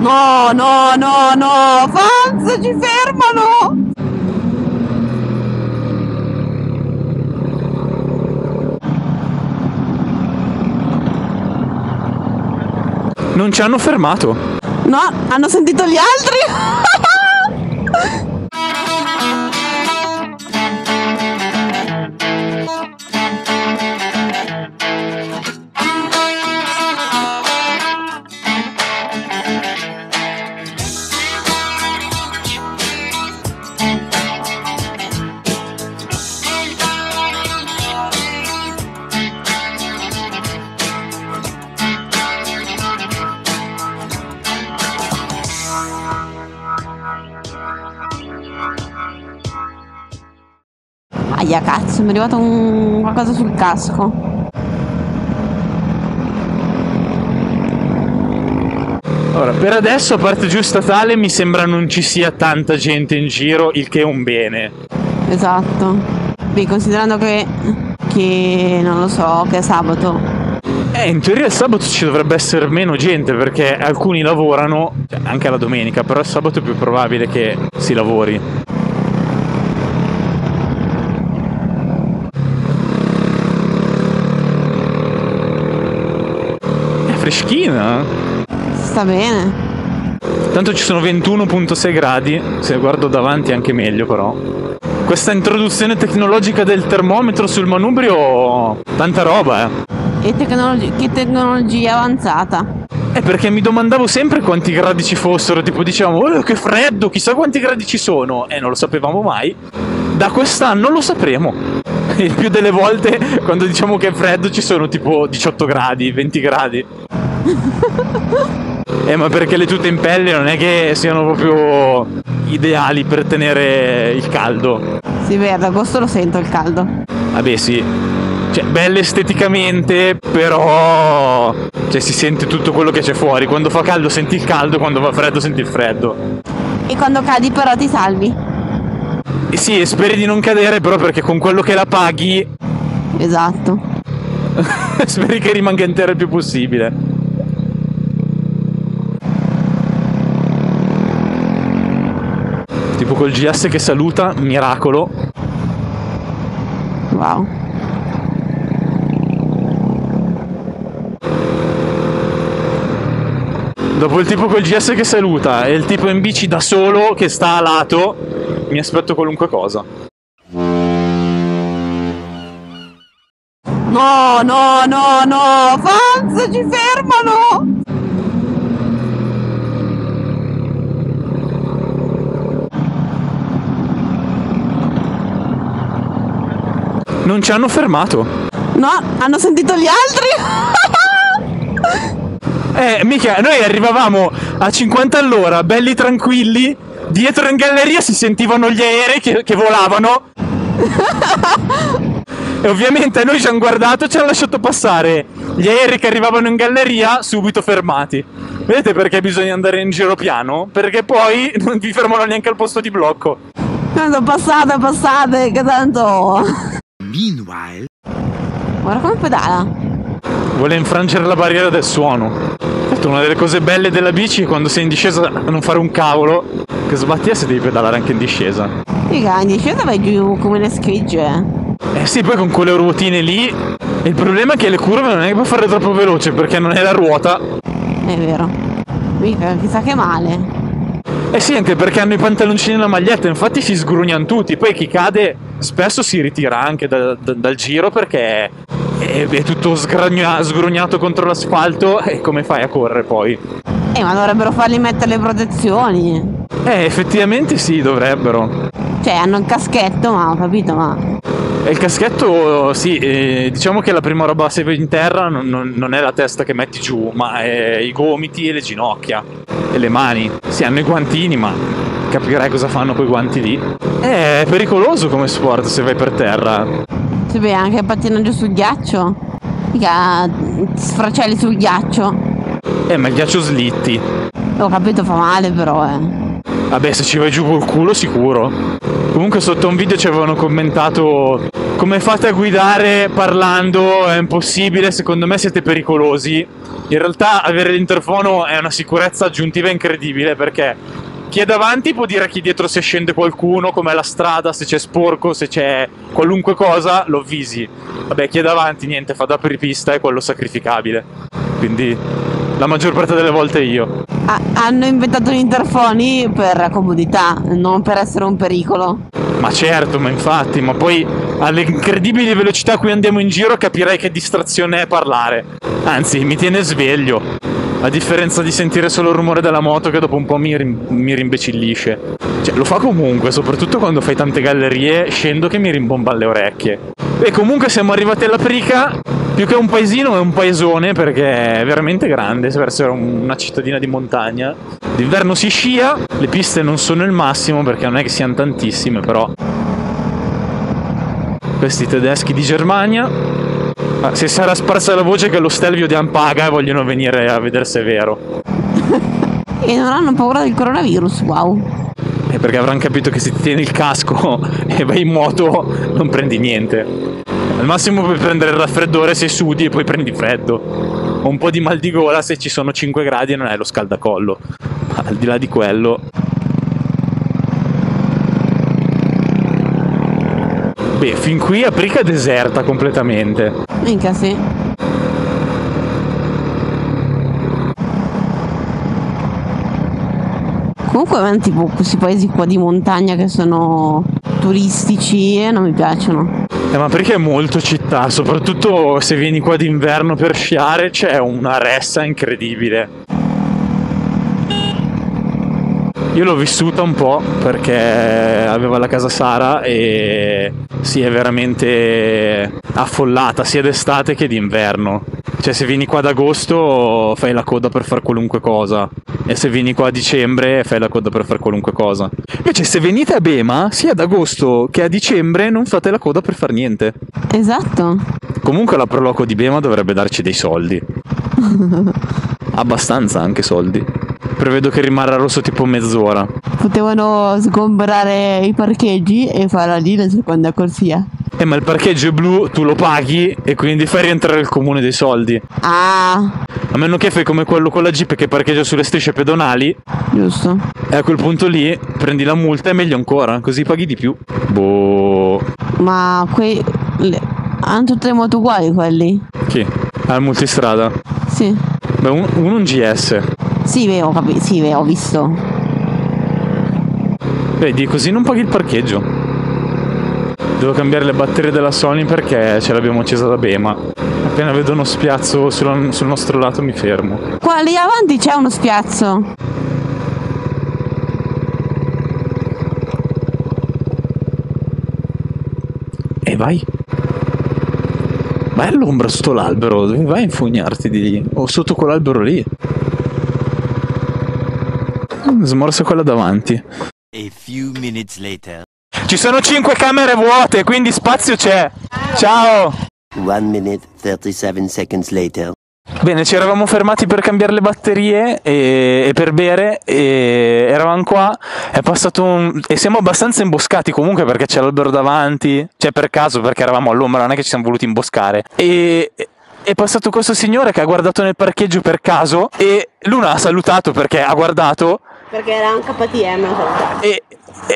No, no, no, no, Franz, ci fermano! Non ci hanno fermato. No, hanno sentito gli altri. Aia cazzo, mi è arrivato qualcosa sul casco. Ora, per adesso, a parte giù statale, mi sembra non ci sia tanta gente in giro, il che è un bene. Esatto. Beh, considerando che non lo so, che è sabato. In teoria il sabato ci dovrebbe essere meno gente, perché alcuni lavorano, anche la domenica, però il sabato è più probabile che si lavori. Freschina? Sta bene. Tanto ci sono 21.6 gradi, se guardo davanti è anche meglio però. Questa introduzione tecnologica del termometro sul manubrio, tanta roba eh. E che tecnologia avanzata. Perché mi domandavo sempre quanti gradi ci fossero, tipo dicevamo oh, che freddo, chissà quanti gradi ci sono. E non lo sapevamo mai. Da quest'anno lo sapremo. Il più delle volte quando diciamo che è freddo ci sono tipo 18 gradi, 20 gradi. Ma perché le tute in pelle non è che siano proprio ideali per tenere il caldo. Sì, beh, ad agosto lo sento il caldo. Vabbè, sì. Cioè, belle esteticamente, però... Cioè, si sente tutto quello che c'è fuori. Quando fa caldo senti il caldo, quando fa freddo senti il freddo. E quando cadi però ti salvi. Sì, speri di non cadere però perché con quello che la paghi... Esatto. Speri che rimanga intera il più possibile. Tipo col GS che saluta, miracolo. Wow. Dopo il tipo col GS che saluta e il tipo in bici da solo che sta a lato... Mi aspetto qualunque cosa. No, no, no, no, Franz, ci fermano! Non ci hanno fermato. No, hanno sentito gli altri. Mica, noi arrivavamo a 50 all'ora, belli tranquilli. Dietro in galleria si sentivano gli aerei che volavano. E ovviamente noi ci hanno guardato e ci hanno lasciato passare. Gli aerei che arrivavano in galleria subito fermati. Vedete perché bisogna andare in giro piano? Perché poi non vi fermano neanche al posto di blocco. Tanto passate, passate, che tanto... Meanwhile... Guarda come pedala. Vuole infrangere la barriera del suono. Una delle cose belle della bici è quando sei in discesa non fare un cavolo. Che sbatti è se devi pedalare anche in discesa. Figa, in discesa vai giù come le schegge. Sì, poi con quelle ruotine lì. Il problema è che le curve non è che puoi fare troppo veloce perché non è la ruota. È vero. Mica, chissà che male. Sì, anche perché hanno i pantaloncini e la maglietta, infatti si sgrugnano tutti. Poi chi cade spesso si ritira anche dal giro perché... è tutto sgrugnato contro l'asfalto e come fai a correre poi? Ma dovrebbero fargli mettere le protezioni. Effettivamente sì, dovrebbero. Cioè, hanno il caschetto, ma ho capito, ma... Il caschetto, sì, diciamo che la prima roba se vai in terra non è la testa che metti giù, ma è i gomiti e le ginocchia e le mani. Sì, hanno i guantini, ma capirai cosa fanno quei guanti lì. È pericoloso come sport se vai per terra. Sì, beh, anche il pattinaggio sul ghiaccio. Mica sfracelli sul ghiaccio. Ma il ghiaccio slitti. Ho capito, fa male però, Vabbè, se ci vai giù col culo sicuro. Comunque sotto un video ci avevano commentato: come fate a guidare parlando? È impossibile, secondo me siete pericolosi. In realtà avere l'interfono è una sicurezza aggiuntiva incredibile, perché chi è davanti può dire a chi dietro se scende qualcuno, com'è la strada, se c'è sporco, se c'è qualunque cosa, lo avvisi. Vabbè, chi è davanti niente, fa da apripista, è quello sacrificabile, quindi la maggior parte delle volte io. Hanno inventato gli interfoni per comodità, non per essere un pericolo. Ma certo, ma infatti, ma poi alle incredibili velocità a cui andiamo in giro capirei che distrazione è parlare. Anzi, mi tiene sveglio, a differenza di sentire solo il rumore della moto che dopo un po' mi rimbecillisce. Cioè, lo fa comunque, soprattutto quando fai tante gallerie, scendo che mi rimbomba alle orecchie. E comunque siamo arrivati all'Aprica. Più che un paesino è un paesone, perché è veramente grande, sembra essere una cittadina di montagna. D'inverno si scia, le piste non sono il massimo perché non è che siano tantissime, però questi tedeschi di Germania, se sarà sparsa la voce che è lo Stelvio di Ampaga e vogliono venire a vedere se è vero. E non hanno paura del coronavirus, wow. È perché avranno capito che se ti tieni il casco e vai in moto non prendi niente. Al massimo puoi prendere il raffreddore se sudi e poi prendi freddo, o un po' di mal di gola se ci sono 5 gradi e non hai lo scaldacollo. Ma al di là di quello, beh, fin qui Aprica deserta completamente. Minchia, sì. Comunque tipo questi paesi qua di montagna che sono turistici e non mi piacciono. Ma perché è molto città, soprattutto se vieni qua d'inverno per sciare c'è una ressa incredibile. Io l'ho vissuta un po' perché avevo la casa Sara e sì, è veramente affollata sia d'estate che d'inverno. Cioè, se vieni qua ad agosto fai la coda per far qualunque cosa, e se vieni qua a dicembre fai la coda per far qualunque cosa. Invece se venite a Bema, sia ad agosto che a dicembre non fate la coda per far niente. Esatto. Comunque la Proloco di Bema dovrebbe darci dei soldi. Abbastanza anche soldi. Prevedo che rimarrà rosso tipo mezz'ora. Potevano sgombrare i parcheggi e farla lì la seconda corsia. Ma il parcheggio è blu, tu lo paghi e quindi fai rientrare il comune dei soldi. Ah. A meno che fai come quello con la Jeep che parcheggia sulle strisce pedonali. Giusto. E a quel punto lì prendi la multa, è meglio ancora, così paghi di più. Boh. Ma quei... hanno tutte le moto uguali quelli? Chi? Al Multistrada? Sì. Beh, un GS. Sì, beh, ho visto. Vedi, così non paghi il parcheggio. Devo cambiare le batterie della Sony perché ce l'abbiamo accesa da Bema. Appena vedo uno spiazzo sul nostro lato mi fermo. Qua lì avanti c'è uno spiazzo. E vai. Vai all'ombra sotto l'albero, dove vai a infognarti di lì? O sotto quell'albero lì. Smorso quella davanti. A few minutes later. Ci sono 5 camere vuote, quindi spazio c'è. Ciao. 1 minute 37 seconds later. Bene, ci eravamo fermati per cambiare le batterie e per bere, e eravamo qua, è passato e siamo abbastanza imboscati comunque perché c'è l'albero davanti, cioè per caso perché eravamo all'ombra, non è che ci siamo voluti imboscare. E è passato questo signore che ha guardato nel parcheggio per caso e Luna ha salutato perché ha guardato. Perché era un KTM,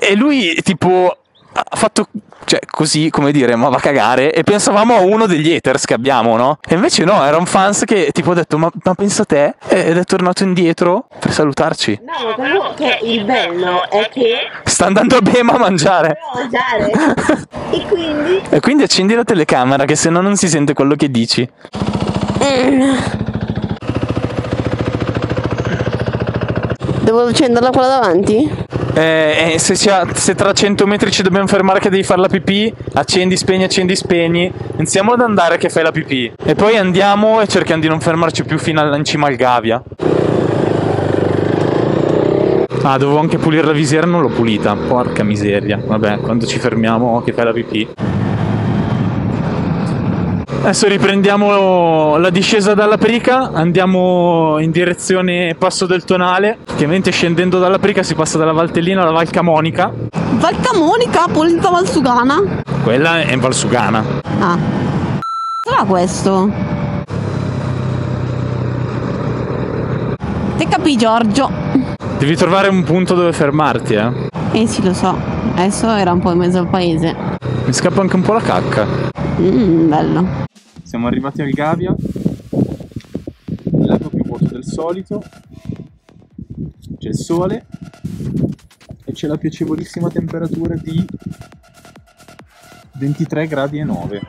e lui tipo ha fatto, cioè così, come dire, ma va a cagare, e pensavamo a uno degli haters che abbiamo, no? E invece no, era un fans che tipo ha detto ma pensa te, ed è tornato indietro per salutarci. No, quello che il bello è che sta andando a Bema a mangiare, e quindi accendi la telecamera che sennò non si sente quello che dici. Devo accenderla quella davanti? Se tra 100 metri ci dobbiamo fermare che devi fare la pipì, accendi, spegni. Iniziamo ad andare che fai la pipì. E poi andiamo e cerchiamo di non fermarci più fino in cima al Gavia. Ah, dovevo anche pulire la visiera, non l'ho pulita. Porca miseria. Vabbè, quando ci fermiamo che fai la pipì. Adesso riprendiamo la discesa dall'Aprica, andiamo in direzione Passo del Tonale. Ovviamente scendendo dall'Aprica si passa dalla Valtellina alla Valcamonica. Valcamonica, polizia Valsugana? Quella è in Valsugana. Ah. Cos'era questo? Te capì, Giorgio? Devi trovare un punto dove fermarti, eh? Eh sì, lo so. Adesso era un po' in mezzo al paese. Mi scappa anche un po' la cacca. Bello. Siamo arrivati al Gavia. Il lato più vuoto del solito. C'è il sole. E c'è la piacevolissima temperatura di 23 gradi e 9.